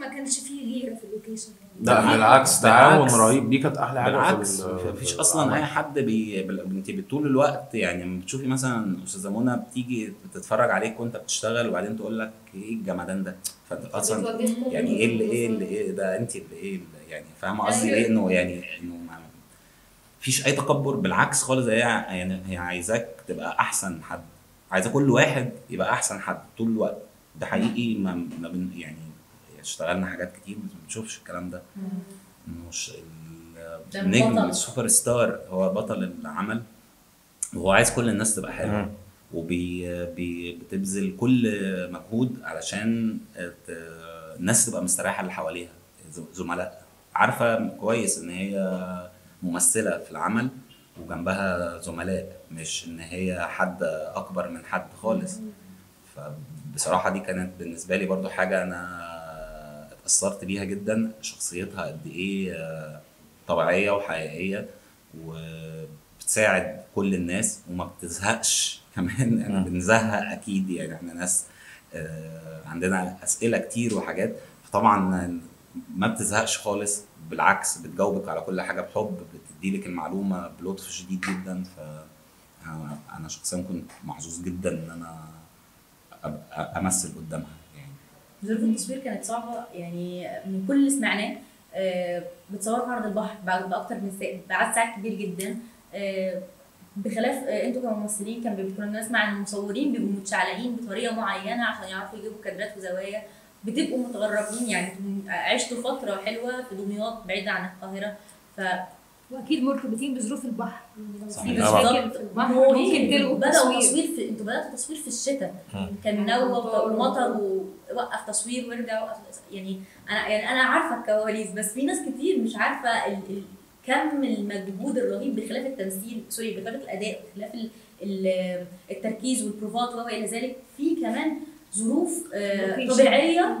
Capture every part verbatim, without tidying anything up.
ما كانش فيه غيره في اللوكيشن. لا بالعكس، تعاون رهيب. دي كانت احلى حاجه. بالعكس مفيش اصلا اي حد بي... انت طول الوقت يعني لما بتشوفي مثلا استاذه منى بتيجي بتتفرج عليك وانت بتشتغل وبعدين تقول لك ايه الجمدان ده؟ فانت اصلا يعني ايه اللي ايه اللي ايه ده انت اللي ايه اللي يعني فاهمه قصدي ايه؟ انه يعني انه مفيش اي تكبر، بالعكس خالص. هي يعني هي عايزاك تبقى احسن حد، عايزه كل واحد يبقى احسن حد طول الوقت. ده حقيقي ما يعني اشتغلنا حاجات كتير ما بنشوفش الكلام ده. مش النجم السوبر ستار، هو بطل العمل وهو عايز كل الناس تبقى حلوه وبتبذل كل مجهود علشان الناس تبقى مستريحه اللي حواليها. زملاء عارفه كويس ان هي ممثله في العمل وجنبها زملاء، مش ان هي حد اكبر من حد خالص. فبصراحه دي كانت بالنسبه لي برضو حاجه انا اتأثرت بيها جدا. شخصيتها قد ايه طبيعيه وحقيقيه وبتساعد كل الناس وما بتزهقش كمان. يعني بنزهق اكيد، يعني احنا ناس عندنا اسئله كتير وحاجات، فطبعا ما بتزهقش خالص. بالعكس بتجاوبك على كل حاجه بحب، بتديلك المعلومه بلطف شديد جدا. ف انا شخصيا كنت محظوظ جدا ان انا امثل قدامها. ظروف التصوير كانت صعبه، يعني من كل اللي سمعناه بتصوروا في عرض البحر باكتر من ساعه، بعد ساعات كبير جدا، بخلاف انتوا كممثلين كان بتكونوا الناس مع المصورين بيبقوا متشعلقين بطريقه معينه عشان يعرفوا يجيبوا كادرات وزوايا، بتبقوا متغربين. يعني عشتوا فتره حلوه في دمياط بعيده عن القاهره، ف واكيد مرتبطين بظروف البحر. صحيح. ممكن تلقوا بدأوا تصوير في انتوا بدأتوا تصوير في الشتاء، كان نوة ومطر ووقف تصوير وارجع وقف. يعني انا يعني انا عارفه الكواليس، بس في ناس كتير مش عارفه ال... ال... كم المجهود الرهيب بخلاف التمثيل، سوري بخلاف الاداء، بخلاف ال... ال... التركيز والبروفات والى ذلك. في كمان ظروف آه طبيعيه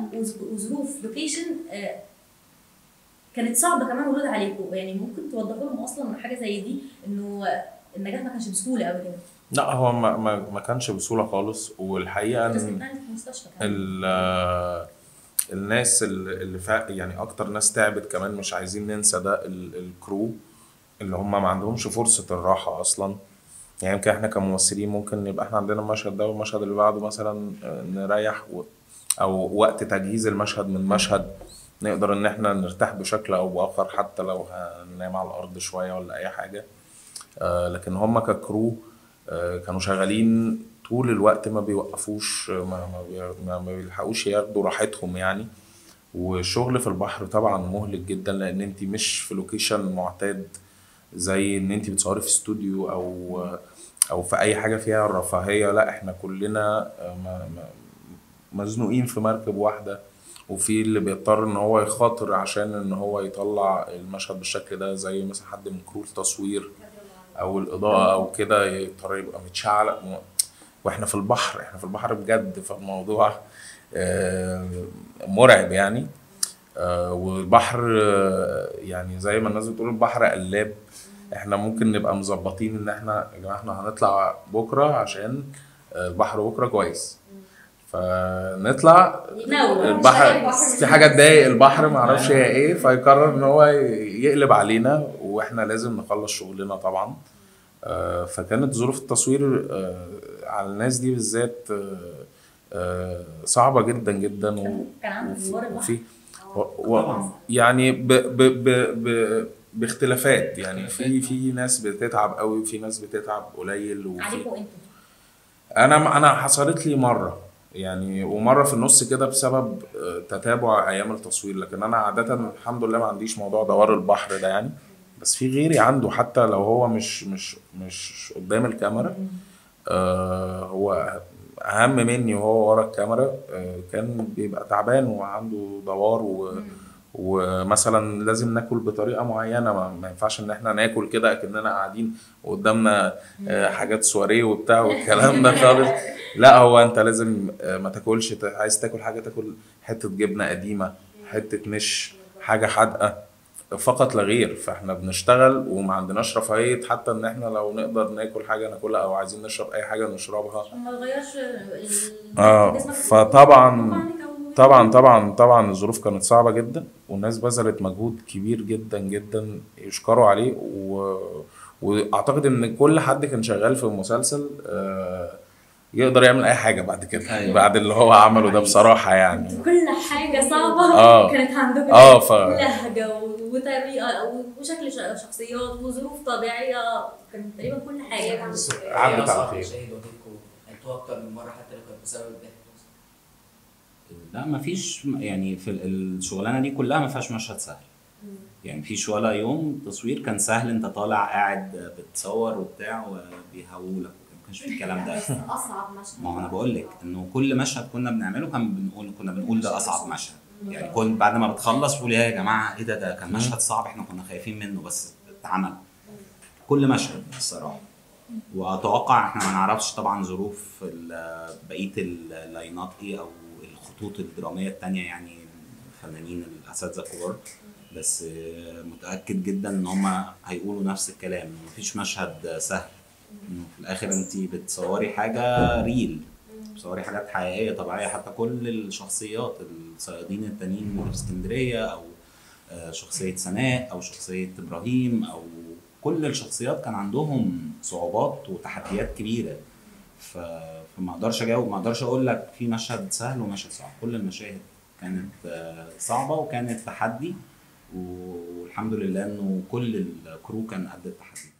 وظروف لوكيشن آه كانت صعبه كمان ولود عليكم. يعني ممكن توضحوا لهم اصلا حاجه زي دي، انه النجاح ما كانش بسهوله قوي كده؟ لا هو ما, ما كانش بسهوله خالص. والحقيقه ان الناس اللي يعني اكتر ناس تعبت كمان، مش عايزين ننسى ده، الكرو اللي هم ما عندهمش فرصه الراحه اصلا. يعني يمكن احنا كممثلين ممكن يبقى احنا عندنا المشهد ده والمشهد اللي بعده مثلا نريح، او وقت تجهيز المشهد من مشهد نقدر ان احنا نرتاح بشكل او باخر، حتى لو هننام على الارض شويه ولا اي حاجه. آه لكن هم ككرو آه كانوا شغالين طول الوقت، ما بيوقفوش، ما, ما بيلحقوش ياخدوا راحتهم يعني. والشغل في البحر طبعا مهلك جدا، لان انت مش في لوكيشن معتاد زي ان انت بتصوري في استوديو او او في اي حاجه فيها الرفاهيه. لا احنا كلنا مزنوقين في مركب واحده، وفي اللي بيضطر ان هو يخاطر عشان ان هو يطلع المشهد بالشكل ده، زي مثلا حد من كرو التصوير او الاضاءه او كده يضطر يبقى متشعلق. واحنا في البحر، احنا في البحر بجد، فالموضوع مرعب يعني. والبحر يعني زي ما الناس بتقول البحر قلاب. احنا ممكن نبقى مظبطين ان احنا يا جماعه احنا هنطلع بكره عشان البحر بكره كويس، فنطلع البحر في حاجه تضايق البحر ما اعرفش هي ايه، فيقرر ان هو يقلب علينا واحنا لازم نخلص شغلنا طبعا. فكانت ظروف التصوير على الناس دي بالذات صعبه جدا جدا. كان عندك يعني ب ب ب ب باختلافات، يعني في في ناس بتتعب قوي وفي ناس بتتعب قليل. وعليكوا انتوا؟ انا انا حصلت لي مره يعني، ومره في النص كده بسبب تتابع ايام التصوير. لكن انا عاده الحمد لله ما عنديش موضوع دوار البحر ده يعني، بس في غيري عنده، حتى لو هو مش مش مش قدام الكاميرا آه هو اهم مني وهو ورا الكاميرا. آه كان بيبقى تعبان وعنده دوار و ومثلا لازم ناكل بطريقه معينه، ما ينفعش ان احنا ناكل كده اكننا قاعدين وقدامنا حاجات سواريه وبتاع والكلام ده خالص. لا هو انت لازم ما تاكلش، عايز تاكل حاجه تاكل حته جبنه قديمه، حته مش حاجه حادقه فقط لا غير. فاحنا بنشتغل وما عندناش رفاهيه حتى ان احنا لو نقدر ناكل حاجه ناكلها، او عايزين نشرب اي حاجه نشربها، ما نغيرش اه. فطبعا طبعا طبعا طبعا الظروف كانت صعبة جدا، والناس بذلت مجهود كبير جدا جدا يشكروا عليه، و... واعتقد ان كل حد كان شغال في المسلسل يقدر يعمل اي حاجة بعد كده. أيوة. بعد اللي هو عمله ده بصراحة يعني كل حاجة صعبة آه. كانت عندكم آه ف... لهجة وطريقة وشكل شخصيات وظروف طبيعية، كانت تقريبا كل حاجة عدت على خير. توتر من مرة حتى لو كانت بسبب الضحك؟ لا مفيش، يعني في الشغلانه دي كلها ما فيهاش مشهد سهل، يعني مفيش ولا يوم تصوير كان سهل، انت طالع قاعد بتصور وبتاع وبيهولك، ما كانش في الكلام ده. اصعب مشهد، ما هو انا بقول لك انه كل مشهد كنا بنعمله كان بنقول كنا بنقول ده اصعب مشهد، يعني كل بعد ما بتخلص قول يا جماعه ايه ده، ده كان مشهد صعب احنا كنا خايفين منه بس اتعمل. كل مشهد الصراحه، واتوقع احنا ما نعرفش طبعا ظروف بقيه اللاينات ايه او الخطوط الدراميه الثانيه، يعني الفنانين الاساتذه الكبار، بس متاكد جدا ان هم هيقولوا نفس الكلام، مفيش مشهد سهل، في الاخر انت بتصوري حاجه ريل، بتصوري حاجات حقيقيه طبيعيه، حتى كل الشخصيات الصيادين التانيين في اسكندريه او شخصيه سناء او شخصيه ابراهيم او كل الشخصيات كان عندهم صعوبات وتحديات كبيره، ف فما اقدرش اجاوب، ما اقدرش اقول لك في مشهد سهل ومشهد صعب، كل المشاهد كانت صعبه وكانت تحدي، والحمد لله انه كل الكرو كان قد التحدي.